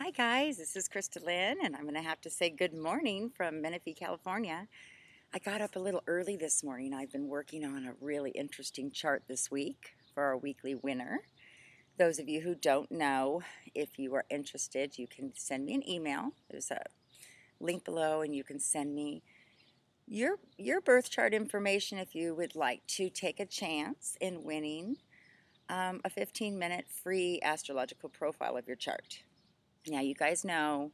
Hi guys, this is Krista Lynn, and I'm going to have to say good morning from Menifee, California. I got up a little early this morning. I've been working on a really interesting chart this week for our weekly winner. Those of you who don't know, if you are interested, you can send me an email. There's a link below, and you can send me your birth chart information if you would like to take a chance in winning a 15-minute free astrological profile of your chart. Now, you guys know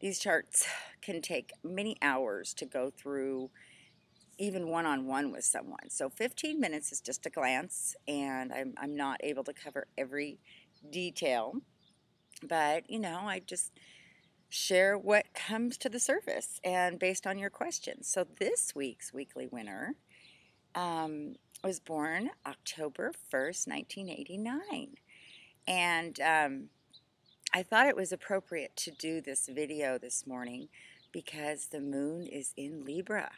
these charts can take many hours to go through, even one-on-one with someone. So 15 minutes is just a glance, and I'm not able to cover every detail. But, you know, I just share what comes to the surface and based on your questions. So this week's weekly winner was born October 1st, 1989. And I thought it was appropriate to do this video this morning because the moon is in Libra.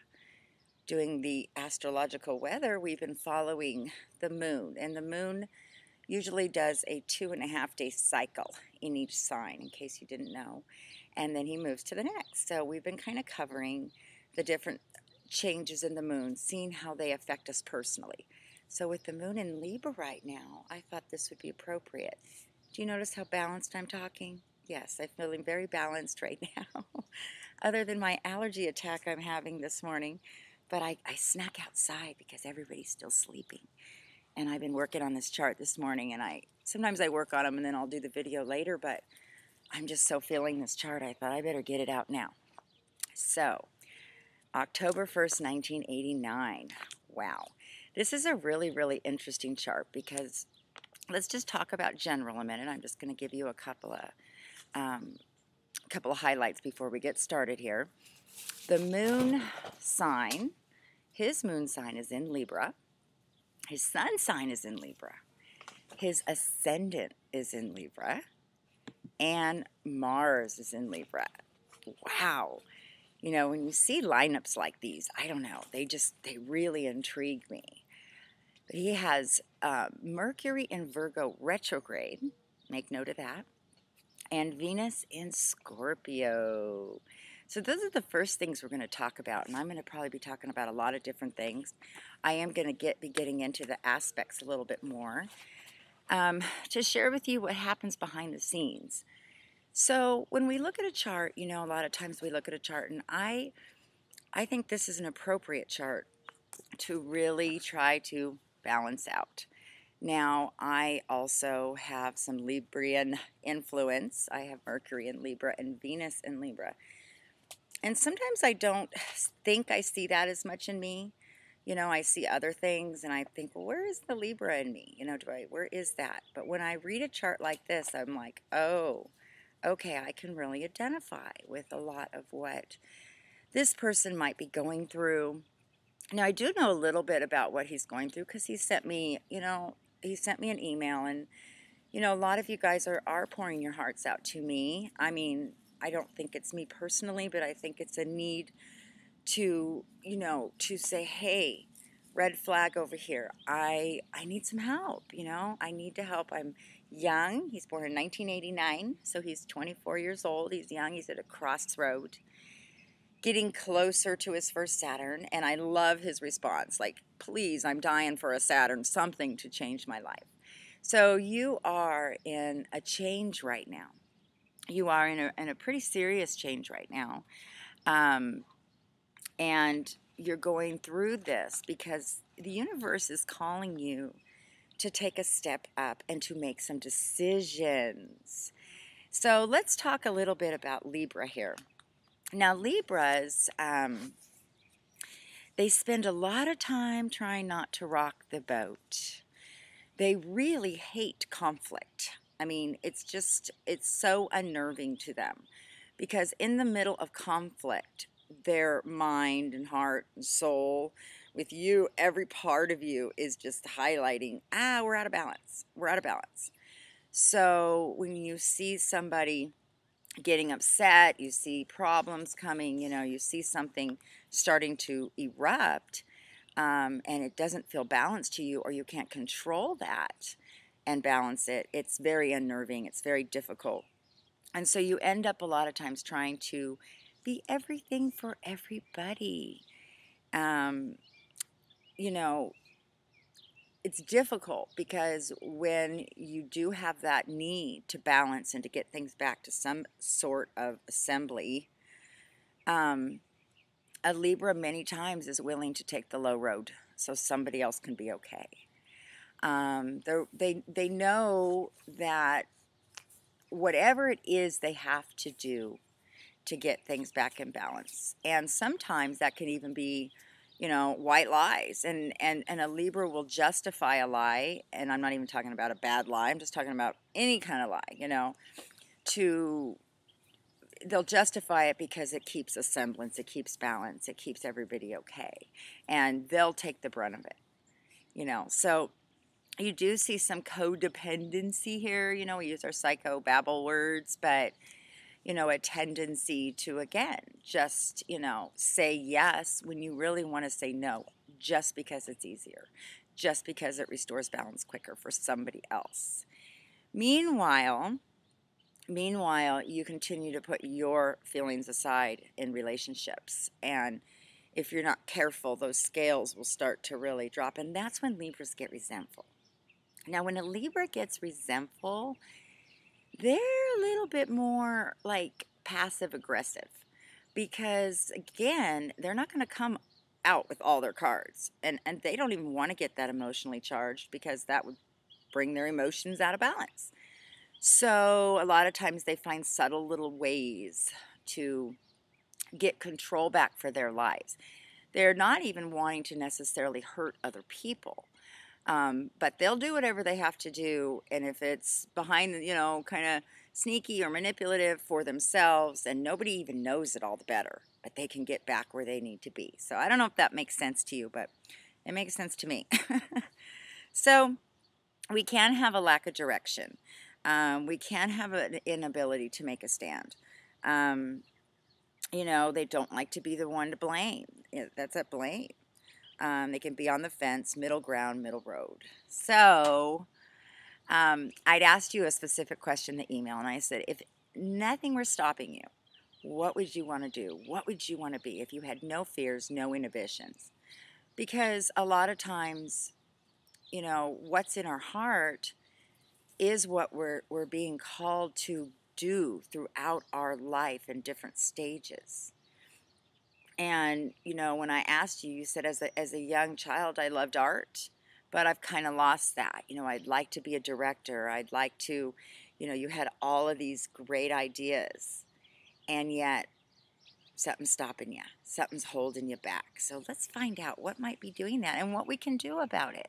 Doing the astrological weather, we've been following the moon, and the moon usually does a 2.5-day cycle in each sign, in case you didn't know, and then he moves to the next. So we've been kind of covering the different changes in the moon, seeing how they affect us personally. So with the moon in Libra right now, I thought this would be appropriate. Do you notice how balanced I'm talking? Yes, I'm feeling very balanced right now. Other than my allergy attack I'm having this morning, but I snuck outside because everybody's still sleeping. And I've been working on this chart this morning, and sometimes I work on them and then I'll do the video later, but I'm just so feeling this chart, I thought I better get it out now. So, October 1st, 1989. Wow. This is a really, really interesting chart because let's just talk about general a minute. I'm just going to give you a couple of highlights before we get started here. The moon sign, his moon sign is in Libra. His sun sign is in Libra. His ascendant is in Libra. And Mars is in Libra. Wow. You know, when you see lineups like these, I don't know, they really intrigue me. But he has Mercury in Virgo retrograde, make note of that, and Venus in Scorpio. So those are the first things we're going to talk about, and I'm going to probably be talking about a lot of different things. I am going to be getting into the aspects a little bit more to share with you what happens behind the scenes. So when we look at a chart, you know, a lot of times we look at a chart, and I think this is an appropriate chart to really try to balance out. Now, I also have some Librian influence. I have Mercury in Libra and Venus in Libra. And sometimes I don't think I see that as much in me. You know, I see other things and I think, well, where is the Libra in me? You know, where is that? But when I read a chart like this, I'm like, oh, okay, I can really identify with a lot of what this person might be going through. Now, I do know a little bit about what he's going through because he sent me, you know, he sent me an email, and, you know, a lot of you guys are pouring your hearts out to me. I mean, I don't think it's me personally, but I think it's a need to, you know, to say, hey, red flag over here. I need some help, you know. I need to help. I'm young. He's born in 1989, so he's 24 years old. He's young. He's at a crossroad, getting closer to his first Saturn, and I love his response. Like, please, I'm dying for a Saturn, something to change my life. So you are in a change right now. You are in a pretty serious change right now, and you're going through this because the universe is calling you to take a step up and to make some decisions. So let's talk a little bit about Libra here. Now, Libras, they spend a lot of time trying not to rock the boat. They really hate conflict. I mean, it's so unnerving to them because in the middle of conflict, their mind and heart and soul with you, every part of you is just highlighting, we're out of balance. We're out of balance. So when you see somebody getting upset, you see problems coming, you know, you see something starting to erupt, and it doesn't feel balanced to you, or you can't control that and balance it, it's very unnerving, it's very difficult. And so you end up a lot of times trying to be everything for everybody. You know, it's difficult because when you do have that need to balance and to get things back to some sort of assembly, a Libra many times is willing to take the low road so somebody else can be okay. They know that whatever it is they have to do to get things back in balance. And sometimes that can even be, you know, white lies. And a Libra will justify a lie, and I'm not even talking about a bad lie, I'm just talking about any kind of lie, you know, they'll justify it because it keeps a semblance, it keeps balance, it keeps everybody okay. And they'll take the brunt of it, you know. So you do see some codependency here, you know, we use our psychobabble words, but, you know, a tendency to, again, just, you know, say yes when you really want to say no, just because it's easier, just because it restores balance quicker for somebody else. Meanwhile, you continue to put your feelings aside in relationships, and if you're not careful, those scales will start to really drop, and that's when Libras get resentful. Now, when a Libra gets resentful, they're a little bit more like passive aggressive because, again, they're not going to come out with all their cards, and they don't even want to get that emotionally charged because that would bring their emotions out of balance. So a lot of times they find subtle little ways to get control back for their lives. They're not even wanting to necessarily hurt other people. But they'll do whatever they have to do, and if it's behind, you know, kind of sneaky or manipulative for themselves, and nobody even knows it, all the better. But they can get back where they need to be. So I don't know if that makes sense to you, but it makes sense to me. So we can have a lack of direction. We can have an inability to make a stand. You know, they don't like to be the one to blame. That's a blame. They can be on the fence, middle ground, middle road. So I'd asked you a specific question in the email, and I said, if nothing were stopping you, what would you want to do? What would you want to be if you had no fears, no inhibitions? Because a lot of times, you know, what's in our heart is what we're being called to do throughout our life in different stages. And, you know, when I asked you, you said, as a young child, I loved art, but I've kind of lost that. You know, I'd like to be a director. I'd like to, you know, you had all of these great ideas, and yet something's stopping you. Something's holding you back. So let's find out what might be doing that and what we can do about it.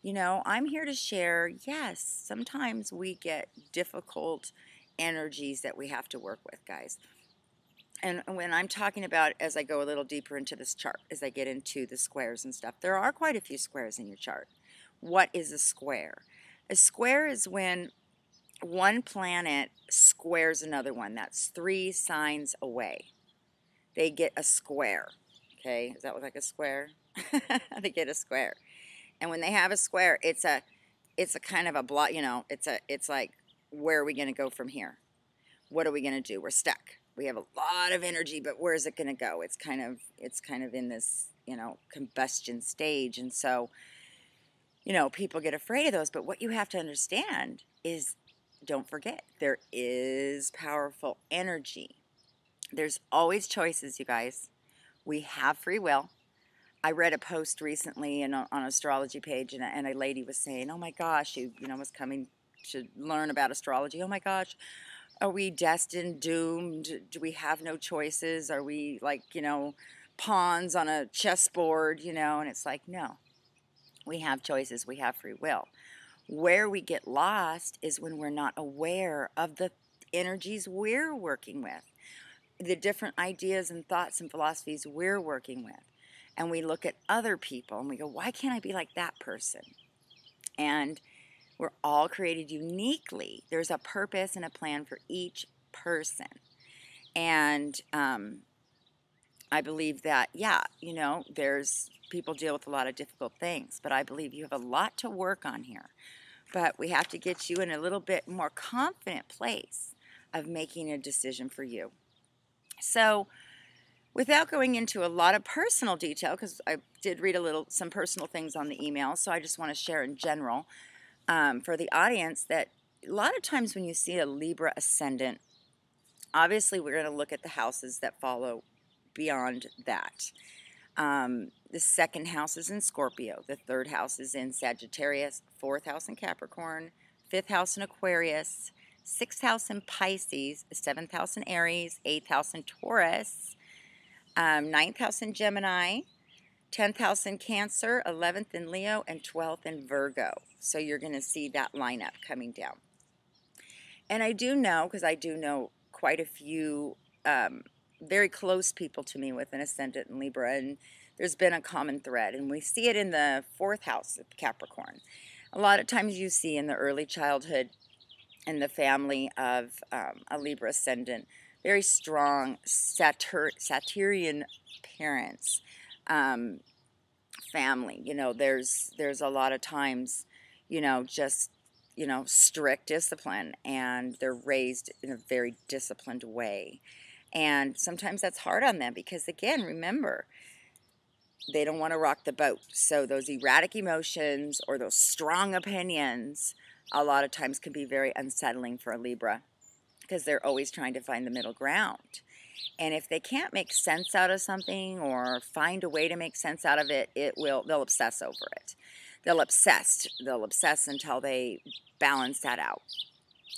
You know, I'm here to share, yes, sometimes we get difficult energies that we have to work with, guys. And when I'm talking about, as I go a little deeper into this chart, as I get into the squares and stuff, there are quite a few squares in your chart. What is a square? A square is when one planet squares another one. That's 3 signs away. They get a square. Okay, is that what, like a square? They get a square. And when they have a square, it's a kind of a block, you know, it's like, where are we going to go from here? What are we going to do? We're stuck. We have a lot of energy, but where is it going to go? It's kind of in this, you know, combustion stage. And so, you know, people get afraid of those. But what you have to understand is, don't forget, there is powerful energy. There's always choices, you guys. We have free will. I read a post recently on an astrology page, and a lady was saying, oh my gosh, you know, was coming to learn about astrology. Oh my gosh. Are we destined, doomed? Do we have no choices? Are we, like, you know, pawns on a chessboard, you know? And it's like, no, we have choices. We have free will. Where we get lost is when we're not aware of the energies we're working with, the different ideas and thoughts and philosophies we're working with. And we look at other people and we go, why can't I be like that person? And we're all created uniquely. There's a purpose and a plan for each person. And I believe that, yeah, you know, there's people deal with a lot of difficult things, but I believe you have a lot to work on here. But we have to get you in a little bit more confident place of making a decision for you. So without going into a lot of personal detail, because I did read some personal things on the email, so I just want to share in general for the audience that a lot of times when you see a Libra ascendant, obviously we're going to look at the houses that follow beyond that. The second house is in Scorpio, the third house is in Sagittarius, fourth house in Capricorn, fifth house in Aquarius, sixth house in Pisces, seventh house in Aries, eighth house in Taurus, ninth house in Gemini, 10th house in Cancer, 11th in Leo, and 12th in Virgo. So you're going to see that lineup coming down. And I do know, because I do know quite a few very close people to me with an ascendant in Libra, and there's been a common thread, and we see it in the fourth house of Capricorn. A lot of times you see in the early childhood in the family of a Libra ascendant, very strong Saturnian parents. Family, you know, there's a lot of times, you know, just, you know, strict discipline, and they're raised in a very disciplined way. And sometimes that's hard on them because, again, remember, they don't want to rock the boat. So those erratic emotions or those strong opinions a lot of times can be very unsettling for a Libra because they're always trying to find the middle ground. And if they can't make sense out of something or find a way to make sense out of it, they'll obsess over it. They'll obsess until they balance that out.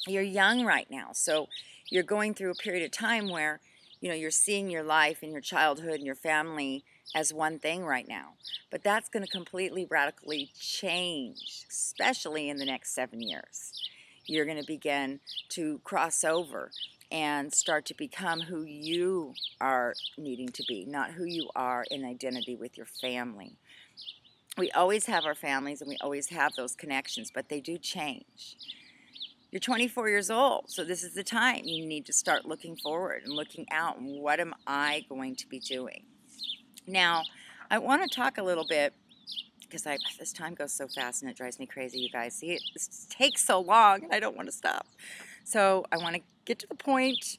You're young right now, so you're going through a period of time where, you know, you're seeing your life and your childhood and your family as one thing right now. But that's going to completely radically change, especially in the next 7 years. You're going to begin to cross over and start to become who you are needing to be, not who you are in identity with your family. We always have our families and we always have those connections, but they do change. You're 24 years old, so this is the time you need to start looking forward and looking out, and what am I going to be doing? Now, I want to talk a little bit, because this time goes so fast and it drives me crazy, you guys. See, it takes so long and I don't want to stop. So I want to get to the point.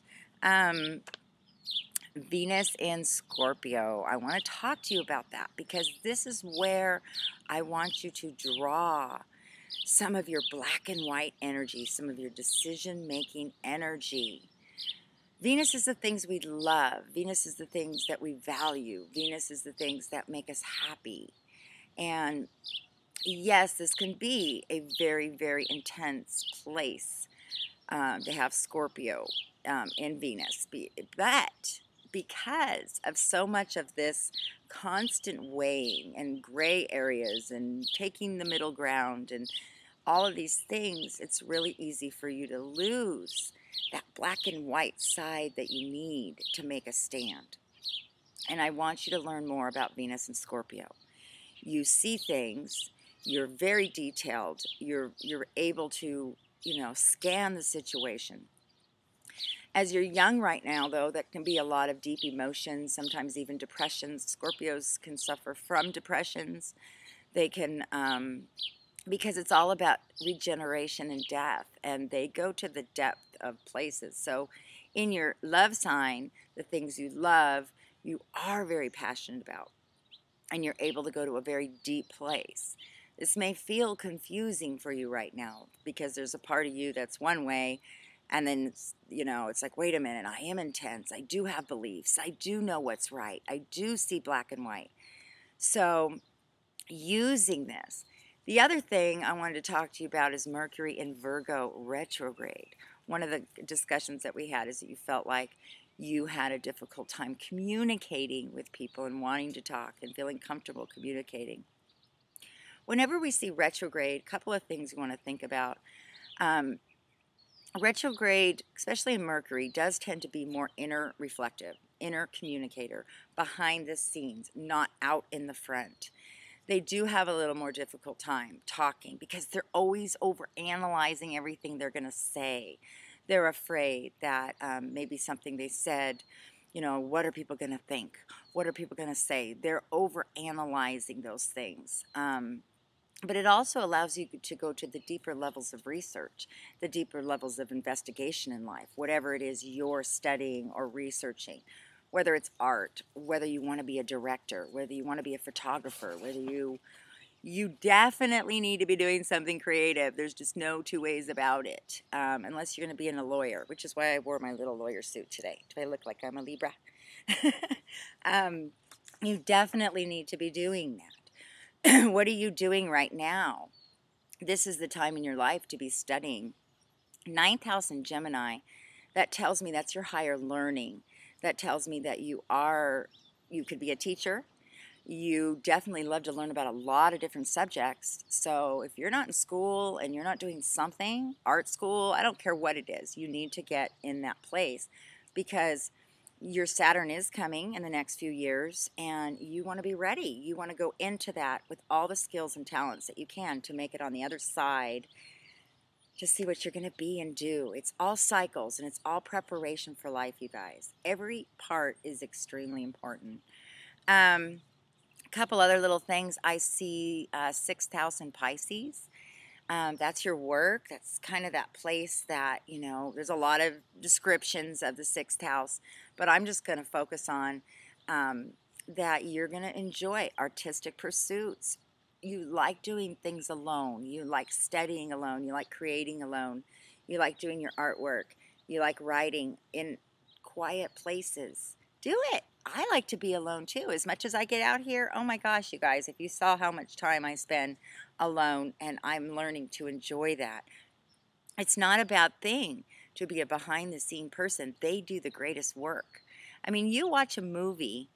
Venus in Scorpio. I want to talk to you about that because this is where I want you to draw some of your black and white energy, some of your decision-making energy. Venus is the things we love. Venus is the things that we value. Venus is the things that make us happy. And yes, this can be a very, very intense place to have Scorpio in Venus. But because of so much of this constant weighing and gray areas and taking the middle ground and all of these things, it's really easy for you to lose that black and white side that you need to make a stand. And I want you to learn more about Venus and Scorpio. You see things, you're very detailed, you're able to, you know, scan the situation. As you're young right now, though, that can be a lot of deep emotions, sometimes even depressions. Scorpios can suffer from depressions. They can, because it's all about regeneration and death, and they go to the depth of places. So in your love sign, the things you love, you are very passionate about, and you're able to go to a very deep place. This may feel confusing for you right now because there's a part of you that's one way, and then it's, you know, it's like, wait a minute, I am intense. I do have beliefs. I do know what's right. I do see black and white. So using this. The other thing I wanted to talk to you about is Mercury in Virgo retrograde. One of the discussions that we had is that you felt like you had a difficult time communicating with people and wanting to talk and feeling comfortable communicating. Whenever we see retrograde, a couple of things you want to think about. Retrograde, especially in Mercury, does tend to be more inner reflective, inner communicator, behind the scenes, not out in the front. They do have a little more difficult time talking because they're always overanalyzing everything they're going to say. They're afraid that maybe something they said, you know, what are people going to think? What are people going to say? They're overanalyzing those things. But it also allows you to go to the deeper levels of research, the deeper levels of investigation in life, whatever it is you're studying or researching, whether it's art, whether you want to be a director, whether you want to be a photographer, whether you definitely need to be doing something creative. There's just no two ways about it, unless you're going to be in a lawyer, which is why I wore my little lawyer suit today. Do I look like I'm a Libra? You definitely need to be doing that. What are you doing right now? This is the time in your life to be studying. 9th house in Gemini, that tells me that's your higher learning. That tells me that you could be a teacher. You definitely love to learn about a lot of different subjects. So if you're not in school and you're not doing something, art school, I don't care what it is, you need to get in that place, because your Saturn is coming in the next few years, and you want to be ready. You want to go into that with all the skills and talents that you can to make it on the other side, to see what you're going to be and do. It's all cycles, and it's all preparation for life, you guys. Every part is extremely important. A couple other little things. I see 6th house in Pisces. That's your work. That's kind of that place that, you know, there's a lot of descriptions of the 6th house, but I'm just going to focus on that you're going to enjoy artistic pursuits. You like doing things alone. You like studying alone. You like creating alone. You like doing your artwork. You like writing in quiet places. Do it. I like to be alone too. As much as I get out here, oh my gosh, you guys, if you saw how much time I spend alone, and I'm learning to enjoy that. It's not a bad thing to be a behind-the-scene person. They do the greatest work. I mean, you watch a movie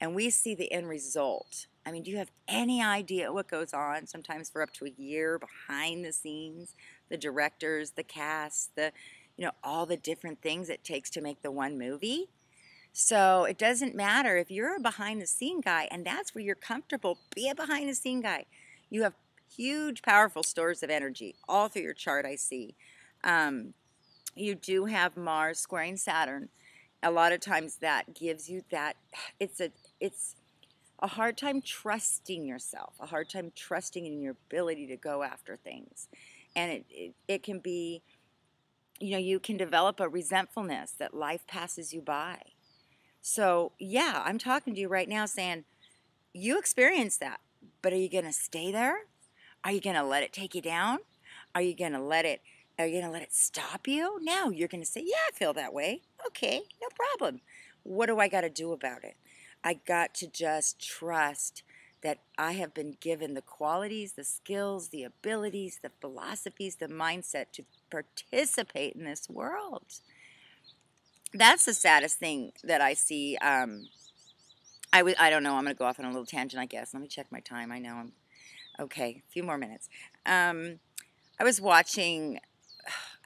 and we see the end result. I mean, do you have any idea what goes on? Sometimes for up to a year behind the scenes, the directors, the cast, the, you know, all the different things it takes to make the one movie. So it doesn't matter if you're a behind-the-scene guy and that's where you're comfortable, be a behind-the-scene guy. You have huge, powerful stores of energy all through your chart, I see. You do have Mars squaring Saturn. A lot of times that gives you that, it's a hard time trusting yourself, a hard time trusting in your ability to go after things. And it can be, you know, you can develop a resentfulness that life passes you by. So, yeah, I'm talking to you right now saying, you experienced that, but are you going to stay there? Are you going to let it take you down? Are you going to let it stop you? No, you're going to say, yeah, I feel that way. Okay, no problem. What do I got to do about it? I got to just trust that I have been given the qualities, the skills, the abilities, the philosophies, the mindset to participate in this world. That's the saddest thing that I see. I don't know. I'm going to go off on a little tangent, I guess. Let me check my time. I know I'm okay. A few more minutes. I was watching,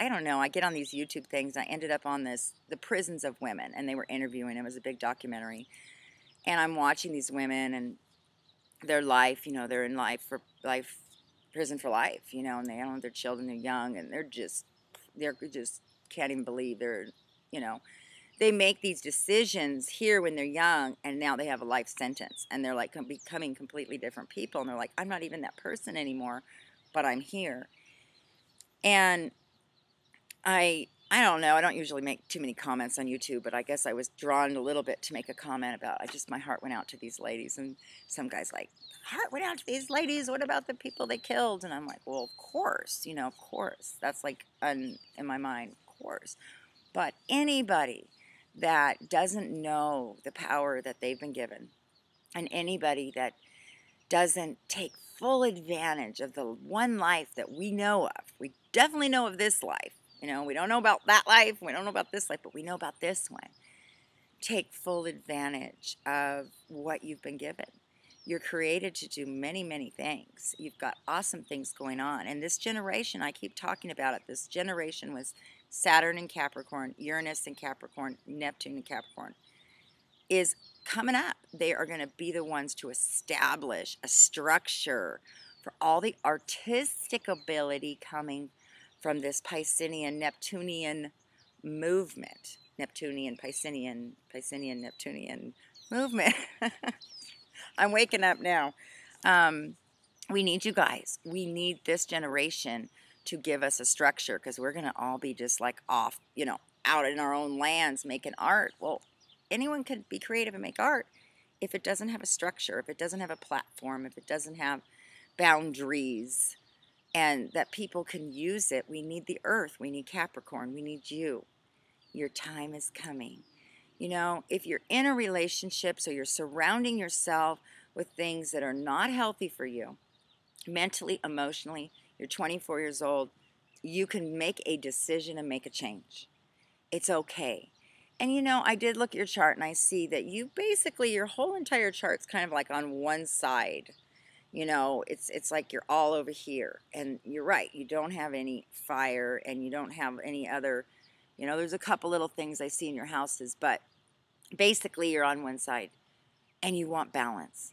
I don't know, I get on these YouTube things. I ended up on the prisons of women, and they were interviewing. It was a big documentary. And I'm watching these women and their life, you know, they're in prison for life, you know, and they don't have their children, they're young, and they're just can't even believe they're, you know, they make these decisions here when they're young, and now they have a life sentence, and they're like becoming completely different people, and they're like, I'm not even that person anymore, but I'm here. And I don't know, I don't usually make too many comments on YouTube, but I guess I was drawn a little bit to make a comment about, my heart went out to these ladies, and some guy's like, heart went out to these ladies, what about the people they killed? And I'm like, well, of course, you know, of course. That's like in my mind, of course. But anybody that doesn't know the power that they've been given, and anybody that doesn't take full advantage of the one life that we know of, we definitely know of this life, you know, we don't know about that life, we don't know about this life, but we know about this one. Take full advantage of what you've been given. You're created to do many, many things. You've got awesome things going on. And this generation, I keep talking about it, this generation was Saturn in Capricorn, Uranus in Capricorn, Neptune in Capricorn, is coming up. They are going to be the ones to establish a structure for all the artistic ability coming from this Piscean Neptunian movement. Neptunian, Piscean, Piscean, Neptunian movement. I'm waking up now. we need you guys. We need this generation to give us a structure, because we're going to all be just like off, you know, out in our own lands making art. Well, anyone can be creative and make art if it doesn't have a structure, if it doesn't have a platform, if it doesn't have boundaries and that people can use it. We need the earth. We need Capricorn. We need you. Your time is coming. You know, if you're in a relationship, so you're surrounding yourself with things that are not healthy for you, mentally, emotionally, you're 24 years old, you can make a decision and make a change. It's okay. And you know, I did look at your chart and I see that you basically, your whole entire chart's kind of like on one side. You know, it's like you're all over here. And you're right, you don't have any fire and you don't have any other, you know, there's a couple little things I see in your houses, but basically you're on one side and you want balance.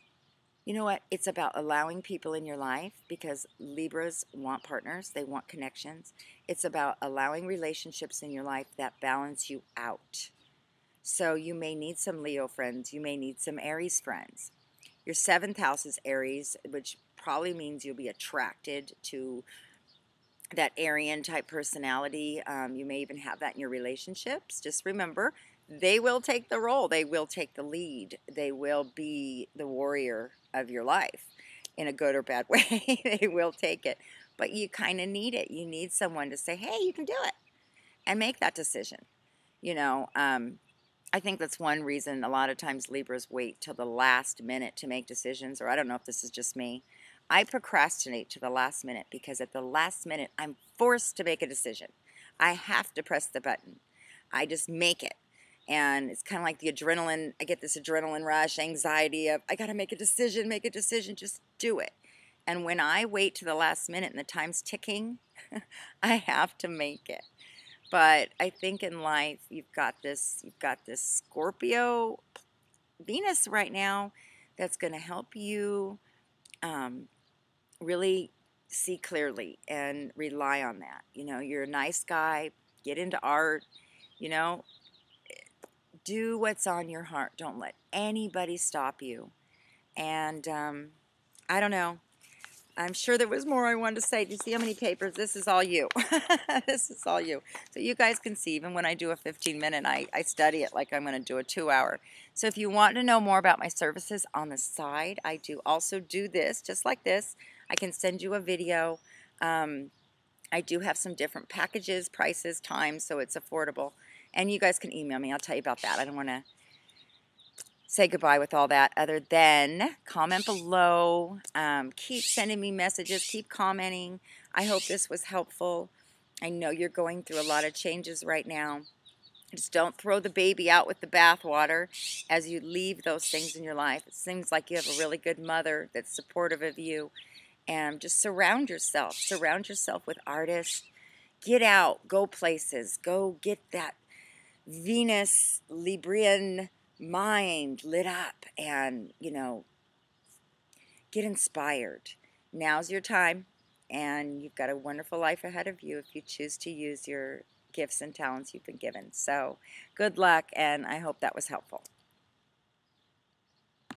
You know what? It's about allowing people in your life, because Libras want partners. They want connections. It's about allowing relationships in your life that balance you out. So you may need some Leo friends. You may need some Aries friends. Your seventh house is Aries, which probably means you'll be attracted to that Aryan type personality. You may even have that in your relationships. Just remember, they will take the role. They will take the lead. They will be the warrior of your life in a good or bad way. They will take it. But you kind of need it. You need someone to say, hey, you can do it, and make that decision. You know, I think that's one reason a lot of times Libras wait till the last minute to make decisions, or I don't know if this is just me. I procrastinate to the last minute because at the last minute I'm forced to make a decision. I have to press the button. I just make it. And it's kind of like the adrenaline. I get this adrenaline rush, anxiety of, I got to make a decision, just do it. And when I wait to the last minute and the time's ticking, I have to make it. But I think in life, you've got this Scorpio Venus right now that's going to help you really see clearly and rely on that. You know, you're a nice guy, get into art, you know. Do what's on your heart. Don't let anybody stop you. And I don't know. I'm sure there was more I wanted to say. Do you see how many papers? This is all you. This is all you. So you guys can see, even when I do a 15-minute, I study it like I'm going to do a 2-hour. So if you want to know more about my services on the side, I do also do this, just like this. I can send you a video. I do have some different packages, prices, times, so it's affordable. And you guys can email me. I'll tell you about that. I don't want to say goodbye with all that, other than comment below. Keep sending me messages. Keep commenting. I hope this was helpful. I know you're going through a lot of changes right now. Just don't throw the baby out with the bathwater as you leave those things in your life. It seems like you have a really good mother that's supportive of you. And just surround yourself. Surround yourself with artists. Get out. Go places. Go get that Venus, Librian mind lit up, and, you know, get inspired. Now's your time, and you've got a wonderful life ahead of you if you choose to use your gifts and talents you've been given. So good luck, and I hope that was helpful.